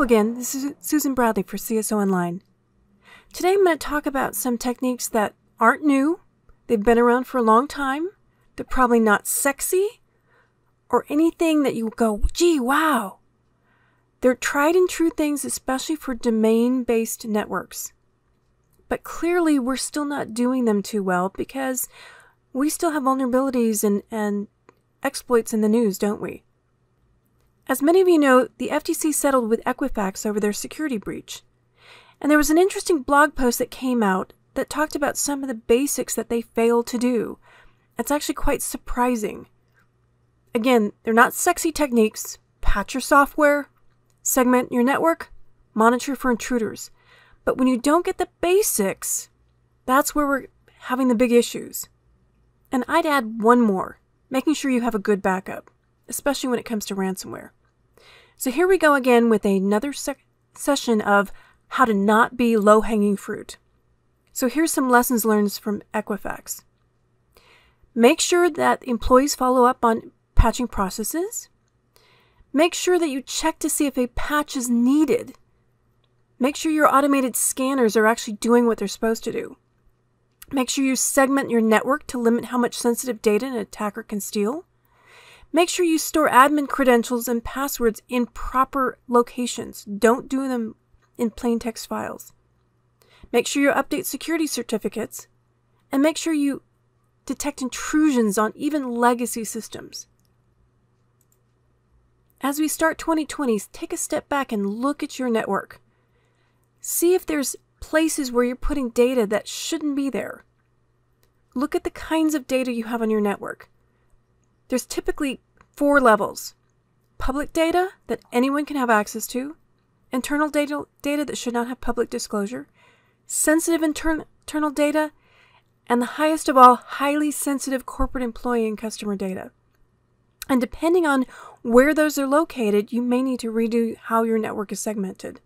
Hello again, this is Susan Bradley for CSO Online. Today I'm going to talk about some techniques that aren't new, they've been around for a long time, they're probably not sexy, or anything that you go, gee, wow. They're tried and true things, especially for domain-based networks. But clearly we're still not doing them too well because we still have vulnerabilities and exploits in the news, don't we? As many of you know, the FTC settled with Equifax over their security breach. And there was an interesting blog post that came out that talked about some of the basics that they failed to do. It's actually quite surprising. Again, they're not sexy techniques. Patch your software, segment your network, monitor for intruders. But when you don't get the basics, that's where we're having the big issues. And I'd add one more, making sure you have a good backup, especially when it comes to ransomware. So here we go again with another session of how to not be low-hanging fruit. So here's some lessons learned from Equifax. Make sure that employees follow up on patching processes. Make sure that you check to see if a patch is needed. Make sure your automated scanners are actually doing what they're supposed to do. Make sure you segment your network to limit how much sensitive data an attacker can steal. Make sure you store admin credentials and passwords in proper locations. Don't do them in plain text files. Make sure you update security certificates, and make sure you detect intrusions on even legacy systems. As we start 2020, take a step back and look at your network. See if there's places where you're putting data that shouldn't be there. Look at the kinds of data you have on your network. There's typically 4 levels: public data that anyone can have access to, internal data that should not have public disclosure, sensitive internal data, and the highest of all, highly sensitive corporate employee and customer data. And depending on where those are located, you may need to redo how your network is segmented.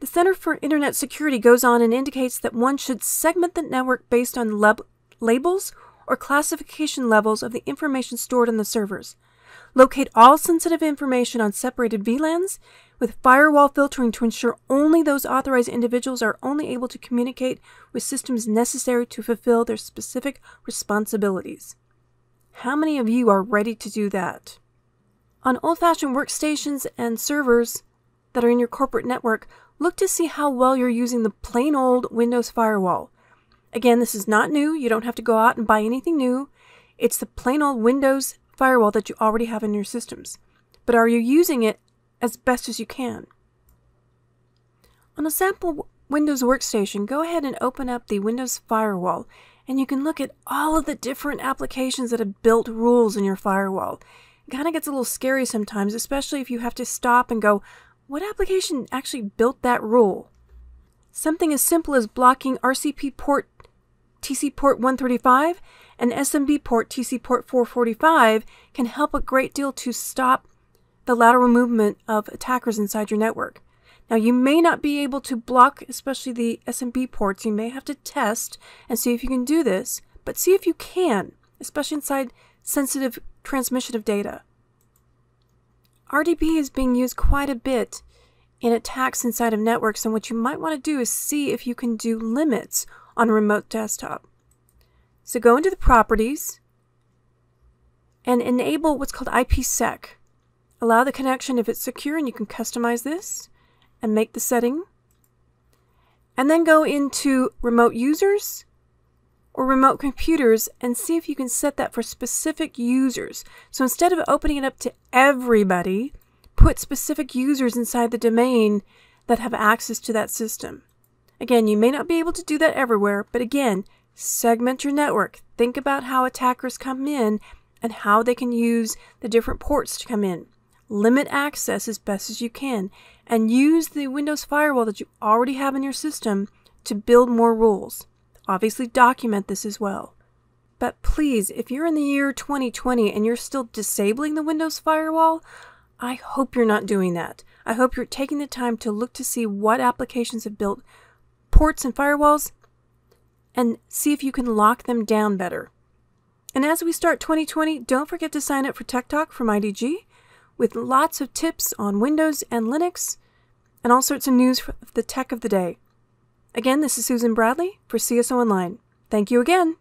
The Center for Internet Security goes on and indicates that one should segment the network based on labels or classification levels of the information stored on the servers. Locate all sensitive information on separated VLANs with firewall filtering to ensure only those authorized individuals are only able to communicate with systems necessary to fulfill their specific responsibilities. How many of you are ready to do that? On old-fashioned workstations and servers that are in your corporate network, look to see how well you're using the plain old Windows firewall. Again, this is not new. You don't have to go out and buy anything new. It's the plain old Windows firewall that you already have in your systems. But are you using it as best as you can? On a sample Windows workstation, go ahead and open up the Windows firewall, and you can look at all of the different applications that have built rules in your firewall. It kind of gets a little scary sometimes, especially if you have to stop and go, what application actually built that rule? Something as simple as blocking RCP port TC port 135 and SMB port TC port 445 can help a great deal to stop the lateral movement of attackers inside your network. Now, you may not be able to block, especially the SMB ports. You may have to test and see if you can do this, but see if you can, especially inside sensitive transmission of data. RDP is being used quite a bit in attacks inside of networks, and what you might want to do is see if you can do limits on a remote desktop. So go into the properties and enable what's called IPsec. Allow the connection if it's secure, and you can customize this and make the setting. And then go into remote users or remote computers and see if you can set that for specific users. So instead of opening it up to everybody, put specific users inside the domain that have access to that system. Again, you may not be able to do that everywhere, but again, segment your network. Think about how attackers come in and how they can use the different ports to come in. Limit access as best as you can, and use the Windows firewall that you already have in your system to build more rules. Obviously, document this as well. But please, if you're in the year 2020 and you're still disabling the Windows firewall, I hope you're not doing that. I hope you're taking the time to look to see what applications have built ports and firewalls and see if you can lock them down better. And as we start 2020, don't forget to sign up for TECHtalk from IDG. with lots of tips on Windows and Linux and all sorts of news for the tech of the day. Again, this is Susan Bradley for CSO Online. Thank you again.